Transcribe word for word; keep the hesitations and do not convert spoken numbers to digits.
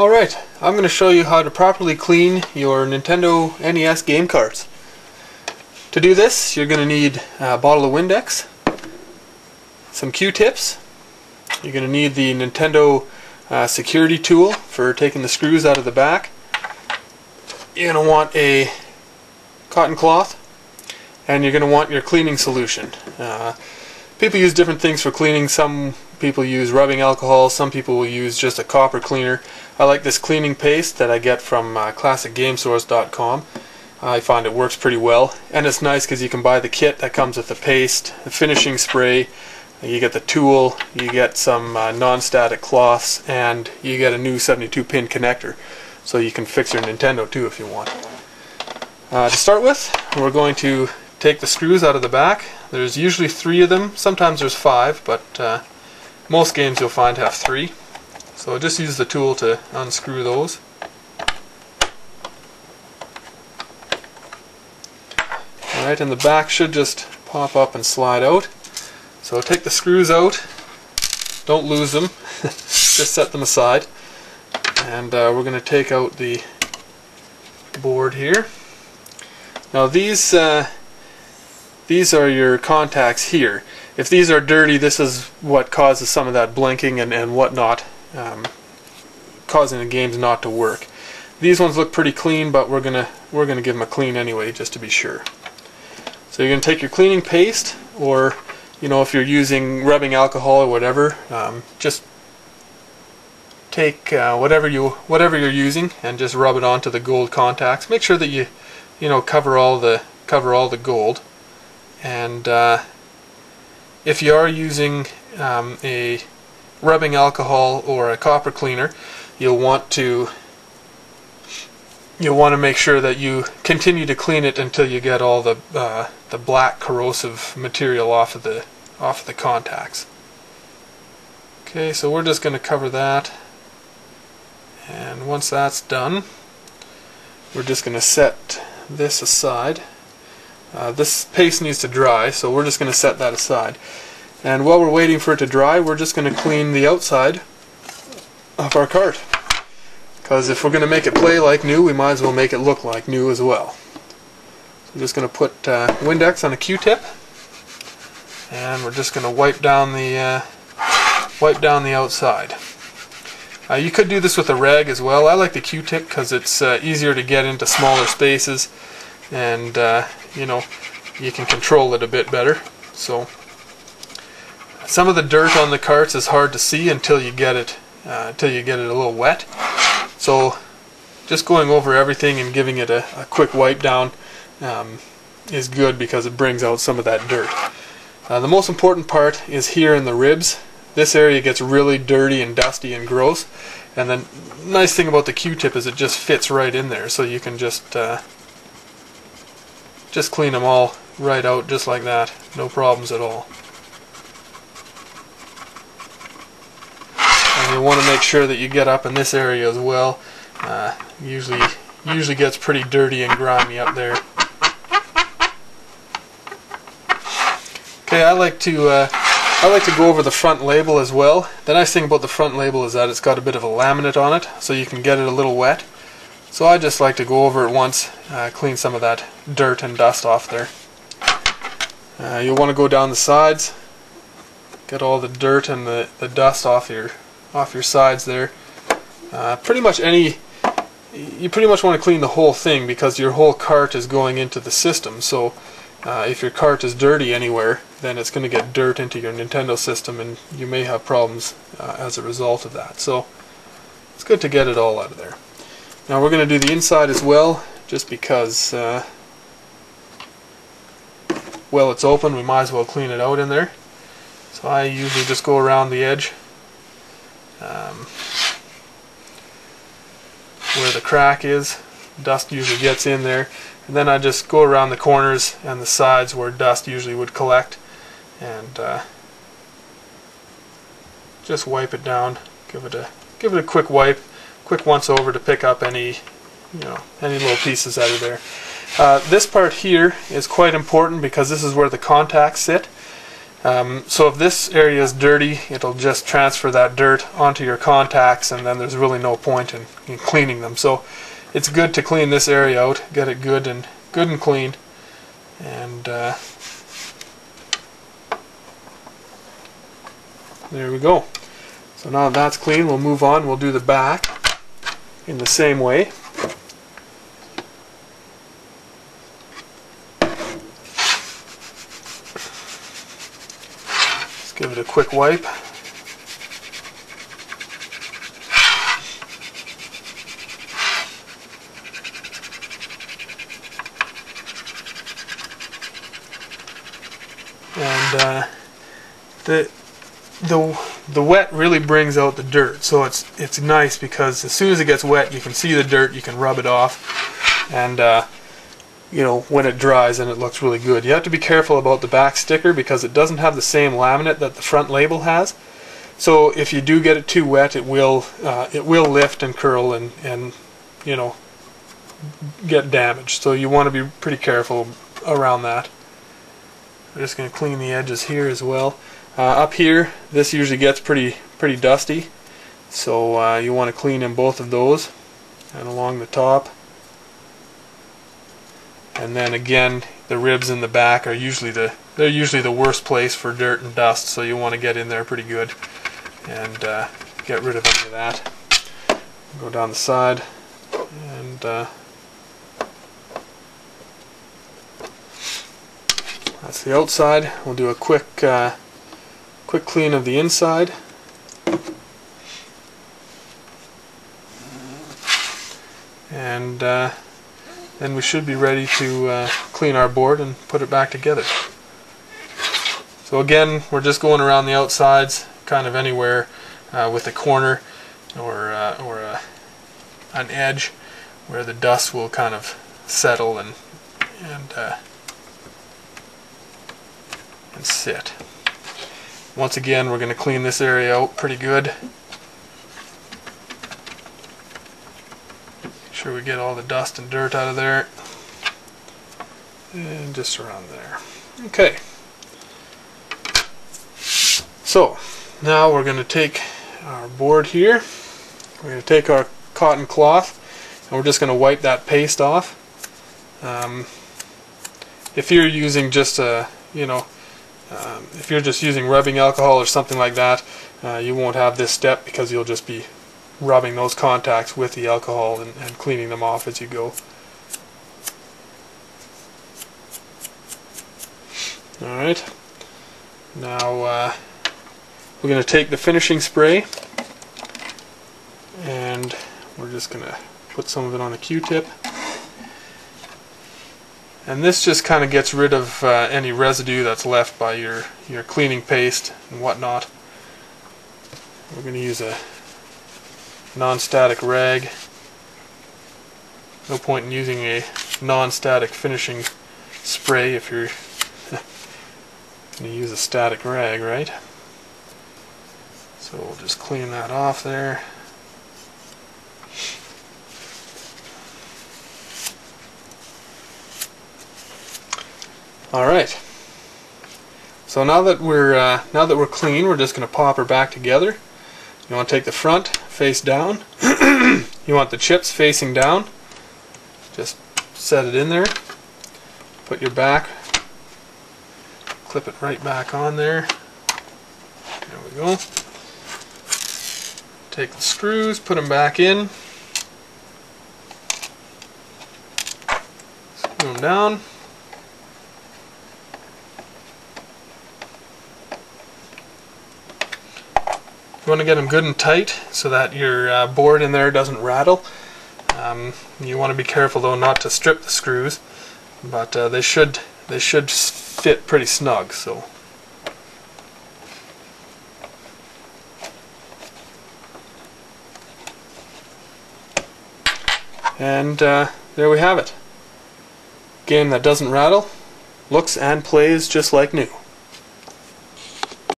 Alright, I'm going to show you how to properly clean your Nintendo N E S game carts. To do this, you're going to need a bottle of Windex, some Q-tips, you're going to need the Nintendo uh, security tool for taking the screws out of the back, you're going to want a cotton cloth, and you're going to want your cleaning solution. Uh, people use different things for cleaning. Some people use rubbing alcohol, some people will use just a copper cleaner. I like this cleaning paste that I get from uh, Classic Game Source dot com. I find it works pretty well, and it's nice because you can buy the kit that comes with the paste, the finishing spray, you get the tool, you get some uh, non-static cloths, and you get a new seventy-two pin connector, so you can fix your Nintendo too if you want. Uh, to start with, we're going to take the screws out of the back. There's usually three of them, sometimes there's five, but uh, most games you'll find have three, so just use the tool to unscrew those. Alright, and the back should just pop up and slide out. So take the screws out, don't lose them, just set them aside. And uh, we're going to take out the board here. Now these, uh, these are your contacts here. If these are dirty, this is what causes some of that blinking and, and whatnot, um, causing the games not to work. These ones look pretty clean, but we're gonna we're gonna give them a clean anyway, just to be sure. So you're gonna take your cleaning paste, or you know, if you're using rubbing alcohol or whatever, um, just take uh, whatever you whatever you're using and just rub it onto the gold contacts. Make sure that you you know cover all the cover all the gold, and uh, if you are using um, a rubbing alcohol or a copper cleaner, you'll want to you'll want to make sure that you continue to clean it until you get all the uh, the black corrosive material off of the off of the contacts. Okay, so we're just going to cover that, and once that's done, we're just going to set this aside. Uh, this paste needs to dry, so we're just going to set that aside. And while we're waiting for it to dry, we're just going to clean the outside of our cart. Because if we're going to make it play like new, we might as well make it look like new as well. So I'm just going to put uh, Windex on a Q-tip, and we're just going to wipe down the uh, wipe down the outside. Uh, you could do this with a rag as well. I like the Q-tip because it's uh, easier to get into smaller spaces, and uh, you know, you can control it a bit better. So some of the dirt on the carts is hard to see until you get it uh, until you get it a little wet. So just going over everything and giving it a, a quick wipe down um, is good because it brings out some of that dirt. Uh, the most important part is here in the ribs. This area gets really dirty and dusty and gross, and the nice thing about the Q-tip is it just fits right in there, so you can just uh, Just clean them all right out, just like that. No problems at all. And you want to make sure that you get up in this area as well. Uh, usually, usually gets pretty dirty and grimy up there. Okay, I like to uh, I like to go over the front label as well. The nice thing about the front label is that it's got a bit of a laminate on it, so you can get it a little wet. So I just like to go over it once, uh, clean some of that dirt and dust off there. Uh, you'll want to go down the sides, get all the dirt and the, the dust off your off your sides there. Uh, pretty much any, you pretty much want to clean the whole thing because your whole cart is going into the system. So uh, if your cart is dirty anywhere, then it's going to get dirt into your Nintendo system, and you may have problems uh, as a result of that. So it's good to get it all out of there. Now we're going to do the inside as well, just because, uh, well, it's open, we might as well clean it out in there. So I usually just go around the edge um, where the crack is. Dust usually gets in there, and then I just go around the corners and the sides where dust usually would collect, and uh, just wipe it down. Give it a give it a quick wipe. Quick once over to pick up any, you know, any little pieces out of there. Uh, this part here is quite important because this is where the contacts sit, Um, so if this area is dirty, it'll just transfer that dirt onto your contacts, and then there's really no point in, in cleaning them. So it's good to clean this area out, get it good and good and clean, and uh, there we go. So now that that's clean, we'll move on. We'll do the back in the same way. Give it a quick wipe. And uh, the the the wet really brings out the dirt, so it's it's nice because as soon as it gets wet, you can see the dirt, you can rub it off, and uh, you know, when it dries, and it looks really good. You have to be careful about the back sticker because it doesn't have the same laminate that the front label has. So if you do get it too wet, it will uh, it will lift and curl and and you know, get damaged. So you want to be pretty careful around that. I'm just going to clean the edges here as well. Uh, up here, this usually gets pretty pretty dusty, so uh, you want to clean in both of those and along the top. And then again, the ribs in the back are usually the they're usually the worst place for dirt and dust, so you want to get in there pretty good and uh, get rid of any of that. Go down the side, and uh, that's the outside. We'll do a quick uh, quick clean of the inside. And uh, then we should be ready to uh, clean our board and put it back together. So again, we're just going around the outsides, kind of anywhere uh, with a corner or uh, or a, an edge where the dust will kind of settle and and uh, and sit. Once again, we're going to clean this area out pretty good. Sure we get all the dust and dirt out of there, and just around there. Okay, so now we're going to take our board here, we're going to take our cotton cloth, and we're just going to wipe that paste off. Um, if you're using just a, you know, um, if you're just using rubbing alcohol or something like that, uh, you won't have this step because you'll just be rubbing those contacts with the alcohol and, and cleaning them off as you go. Alright, now uh, we're going to take the finishing spray, and we're just going to put some of it on a Q-tip. And this just kind of gets rid of uh, any residue that's left by your, your cleaning paste and whatnot. We're going to use a non-static rag. No point in using a non-static finishing spray if you're going to use a static rag, right? So we'll just clean that off there. Alright, so now that we're uh, now that we're clean, we're just going to pop her back together. You want to take the front face down. You want the chips facing down. Just set it in there. Put your back. Clip it right back on there. There we go. Take the screws, put them back in. Screw them down. You want to get them good and tight so that your uh, board in there doesn't rattle. Um, you want to be careful though not to strip the screws, but uh, they should they should fit pretty snug. So and uh, there we have it. Game that doesn't rattle, looks and plays just like new.